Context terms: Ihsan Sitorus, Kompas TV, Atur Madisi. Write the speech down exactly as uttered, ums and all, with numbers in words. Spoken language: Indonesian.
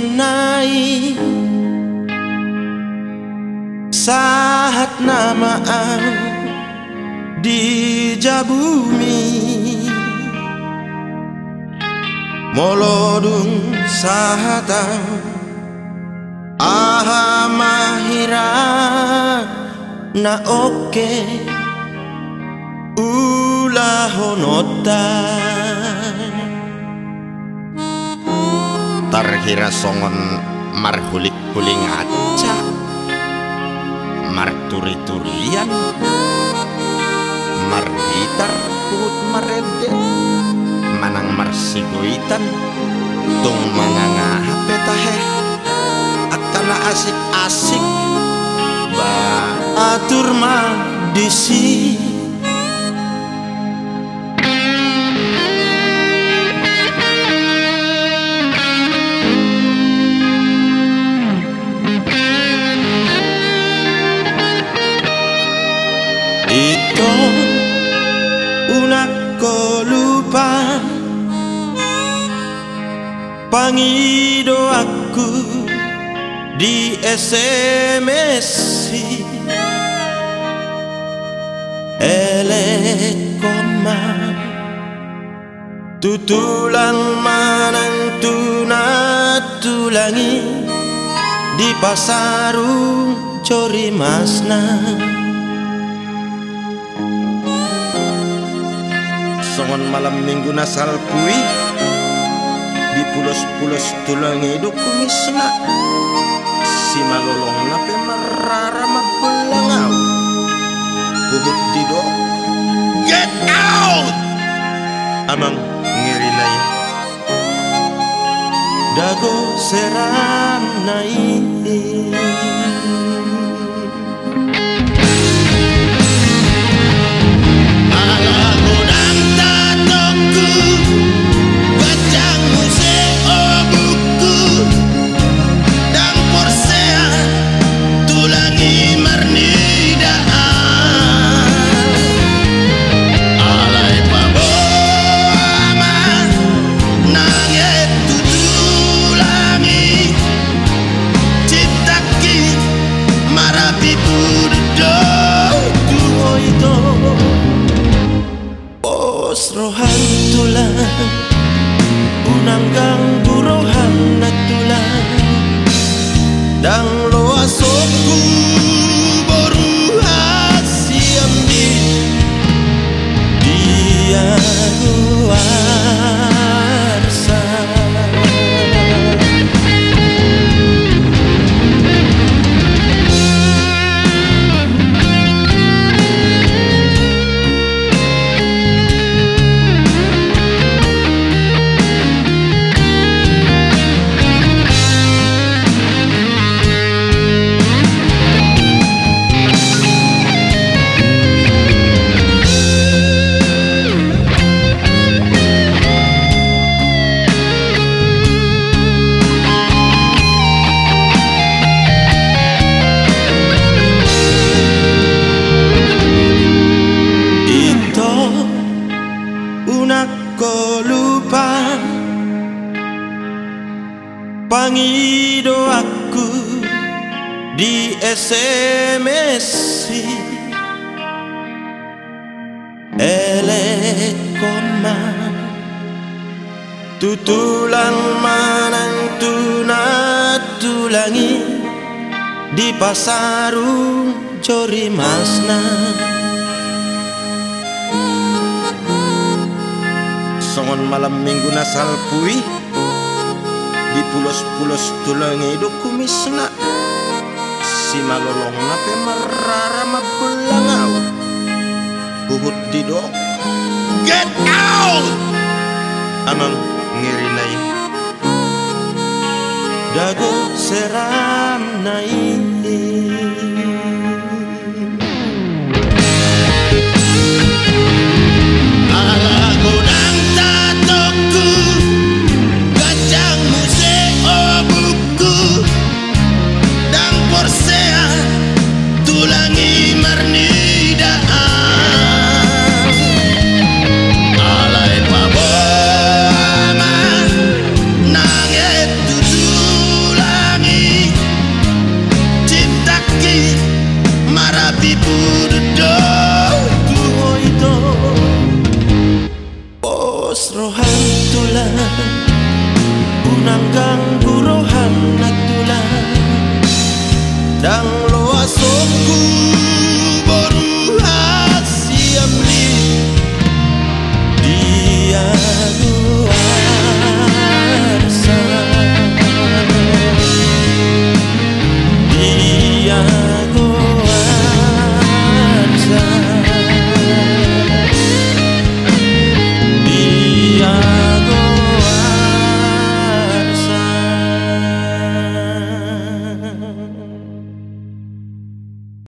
mencintai saat namaan di Jabumi, molodung sahata aha mahira na oke ula honota. Tarhira songon marhulik kuling aja marturi-turian margitar kuut marede manang marsigoitan tung manang hape tahe akana asik-asik ba atur madisi. Ito unak ko lupa pangido aku di S M S elekoma tutulang manang tunat tulangi di pasarung cori masna. Songon malam minggu nasal kui di pulos-pulos tulang hidup kumisna si malolong nape merara mabelangau bubut didok get out amang ngirilai dago seranai. Rohan tulang unanggang burohan na tulang dang loasokku boru hasiam di dia kuarsa ko lupa pangido aku di S M S elekoma tutulang manang tunat tulangi di pasarung cori masna. Songon malam minggu nasal kui di pulos-pulos tulang hidup kumisna si malolong nape merara mabelangau bubut didok get out amang ngirinai dago seranai.